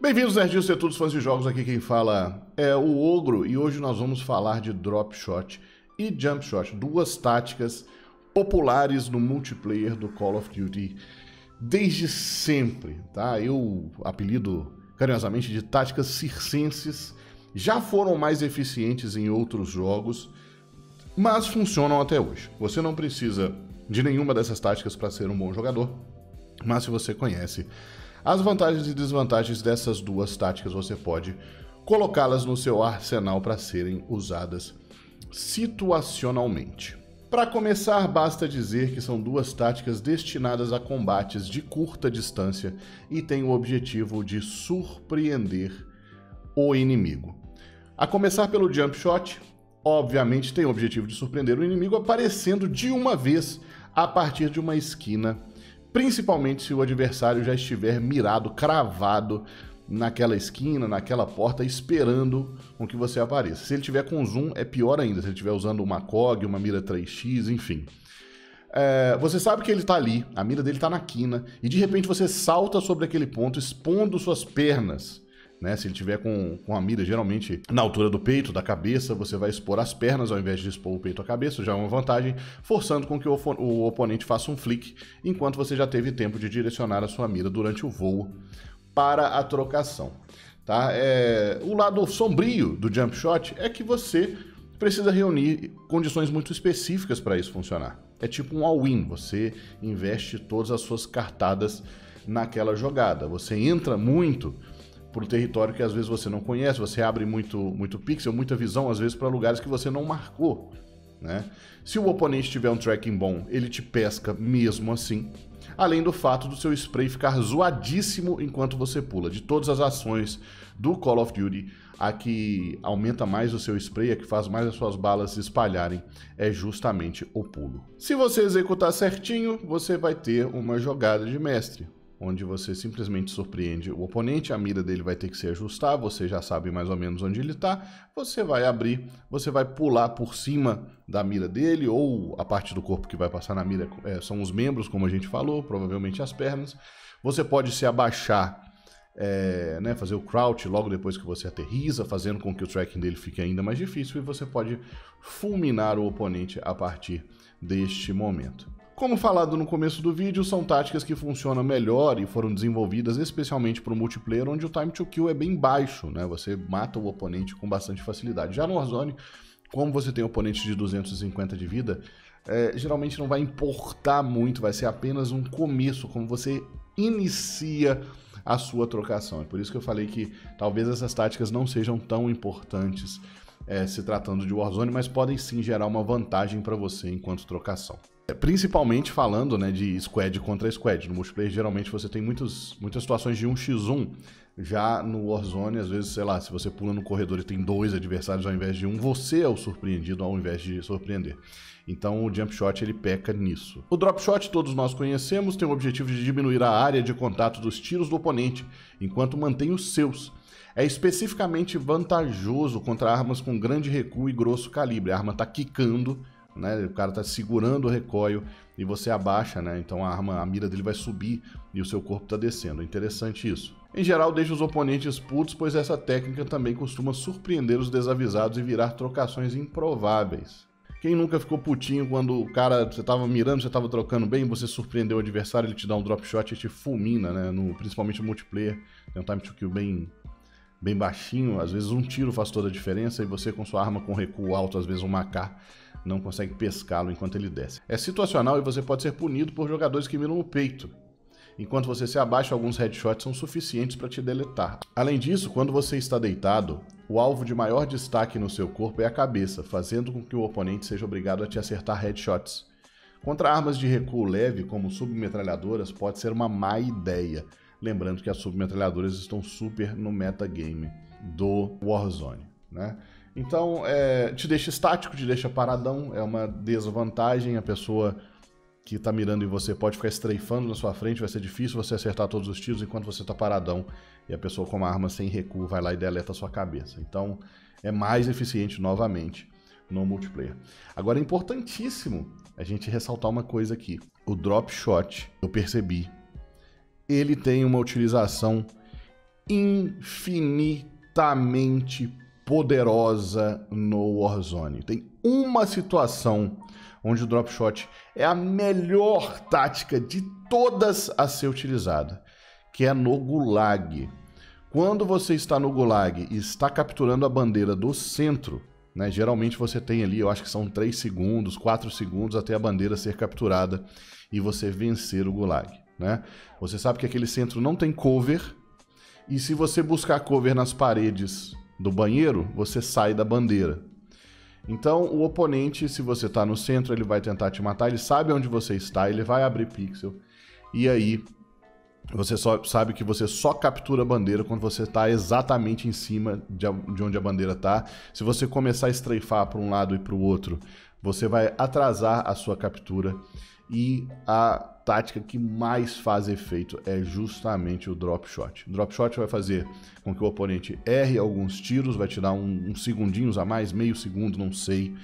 Bem-vindos, nerdistas e todos os fãs de jogos. Aqui quem fala é o Ogro e hoje nós vamos falar de Dropshot e Jumpshot, duas táticas populares no multiplayer do Call of Duty desde sempre, tá? Eu apelido carinhosamente de táticas circenses, já foram mais eficientes em outros jogos, mas funcionam até hoje. Você não precisa de nenhuma dessas táticas para ser um bom jogador, mas se você conhece as vantagens e desvantagens dessas duas táticas, você pode colocá-las no seu arsenal para serem usadas situacionalmente. Para começar, basta dizer que são duas táticas destinadas a combates de curta distância e têm o objetivo de surpreender o inimigo. A começar pelo Jumpshot, obviamente tem o objetivo de surpreender o inimigo aparecendo de uma vez a partir de uma esquina, principalmente se o adversário já estiver mirado, cravado naquela esquina, naquela porta, esperando com que você apareça. Se ele tiver com zoom, é pior ainda, se ele estiver usando uma COG, uma mira 3x, enfim. Você sabe que ele está ali, a mira dele está na quina, e de repente você salta sobre aquele ponto, expondo suas pernas, né? Se ele tiver com a mira geralmente na altura do peito, da cabeça, você vai expor as pernas ao invés de expor o peito à cabeça, já é uma vantagem, forçando com que o oponente faça um flick, enquanto você já teve tempo de direcionar a sua mira durante o voo para a trocação, tá? O lado sombrio do Jumpshot é que você precisa reunir condições muito específicas para isso funcionar. É tipo um all-in, você investe todas as suas cartadas naquela jogada, você entra muito para o território que às vezes você não conhece, você abre muito pixel, muita visão, às vezes para lugares que você não marcou, né? Se o oponente tiver um tracking bom, ele te pesca mesmo assim, além do fato do seu spray ficar zoadíssimo enquanto você pula. De todas as ações do Call of Duty, a que aumenta mais o seu spray, a que faz mais as suas balas se espalharem, é justamente o pulo. Se você executar certinho, você vai ter uma jogada de mestre, onde você simplesmente surpreende o oponente, a mira dele vai ter que se ajustar, você já sabe mais ou menos onde ele está, você vai abrir, você vai pular por cima da mira dele, ou a parte do corpo que vai passar na mira são os membros, como a gente falou, provavelmente as pernas. Você pode se abaixar, né, fazer o crouch logo depois que você aterriza, fazendo com que o tracking dele fique ainda mais difícil, e você pode fulminar o oponente a partir deste momento. Como falado no começo do vídeo, são táticas que funcionam melhor e foram desenvolvidas especialmente para o multiplayer, onde o time to kill é bem baixo, né? Você mata o oponente com bastante facilidade. Já no Warzone, como você tem oponentes de 250 de vida, geralmente não vai importar muito, vai ser apenas um começo, como você inicia a sua trocação. É por isso que eu falei que talvez essas táticas não sejam tão importantes se tratando de Warzone, mas podem sim gerar uma vantagem para você enquanto trocação. Principalmente falando, né, de squad contra squad. No multiplayer, geralmente, você tem muitas situações de 1x1. Já no Warzone, às vezes, sei lá, se você pula no corredor e tem dois adversários ao invés de um, você é o surpreendido ao invés de surpreender. Então, o Jumpshot, ele peca nisso. O Dropshot, todos nós conhecemos, tem o objetivo de diminuir a área de contato dos tiros do oponente, enquanto mantém os seus. É especificamente vantajoso contra armas com grande recuo e grosso calibre. A arma está quicando, né? O cara tá segurando o recoil e você abaixa, né? Então a mira dele vai subir e o seu corpo tá descendo. Interessante isso. Em geral, deixa os oponentes putos, pois essa técnica também costuma surpreender os desavisados e virar trocações improváveis. Quem nunca ficou putinho quando o cara, você tava mirando, você tava trocando bem, você surpreendeu o adversário, ele te dá um drop shot e te fulmina, né? Principalmente no multiplayer, tem um time to kill bem baixinho, às vezes um tiro faz toda a diferença e você com sua arma com recuo alto, às vezes um AK, não consegue pescá-lo enquanto ele desce. É situacional e você pode ser punido por jogadores que miram no peito. Enquanto você se abaixa, alguns headshots são suficientes para te deletar. Além disso, quando você está deitado, o alvo de maior destaque no seu corpo é a cabeça, fazendo com que o oponente seja obrigado a te acertar headshots. Contra armas de recuo leve, como submetralhadoras, pode ser uma má ideia. Lembrando que as submetralhadoras estão super no metagame do Warzone, né? Então, te deixa estático, te deixa paradão, é uma desvantagem. A pessoa que tá mirando em você pode ficar estreifando na sua frente, vai ser difícil você acertar todos os tiros enquanto você tá paradão. E a pessoa com uma arma sem recuo vai lá e deleta a sua cabeça. Então, é mais eficiente novamente no multiplayer. Agora, é importantíssimo a gente ressaltar uma coisa aqui. O Dropshot, eu percebi, ele tem uma utilização infinitamente poderosa no Warzone. Tem uma situação onde o Dropshot é a melhor tática de todas a ser utilizada, que é no Gulag. Quando você está no Gulag e está capturando a bandeira do centro, né, geralmente você tem ali, eu acho que são 3 segundos, 4 segundos até a bandeira ser capturada e você vencer o Gulag, né? Você sabe que aquele centro não tem cover, e se você buscar cover nas paredes do banheiro, você sai da bandeira. Então o oponente, se você está no centro, ele vai tentar te matar, ele sabe onde você está, ele vai abrir pixel, e aí você só sabe que você só captura a bandeira quando você está exatamente em cima de onde a bandeira está. Se você começar a estreifar para um lado e para o outro, você vai atrasar a sua captura. E a tática que mais faz efeito é justamente o Dropshot. O Dropshot vai fazer com que o oponente erre alguns tiros, vai te dar uns segundinhos a mais, meio segundo, não sei.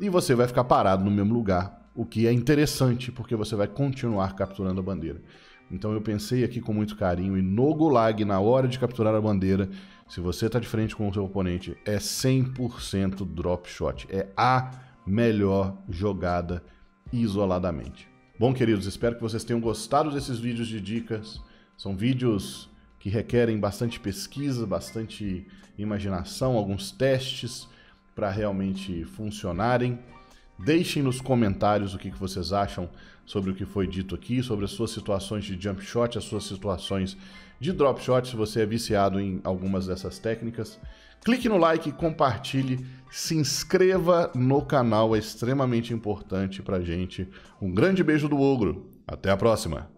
E você vai ficar parado no mesmo lugar, o que é interessante, porque você vai continuar capturando a bandeira. Então eu pensei aqui com muito carinho, e no Gulag, na hora de capturar a bandeira, se você está de frente com o seu oponente, é 100% Dropshot. É a melhor jogada isoladamente. Bom, queridos, espero que vocês tenham gostado desses vídeos de dicas. São vídeos que requerem bastante pesquisa, bastante imaginação, alguns testes para realmente funcionarem. Deixem nos comentários o que vocês acham sobre o que foi dito aqui, sobre as suas situações de jump shot, as suas situações de drop shot, se você é viciado em algumas dessas técnicas. Clique no like, compartilhe, se inscreva no canal, é extremamente importante pra gente. Um grande beijo do Ogro, até a próxima!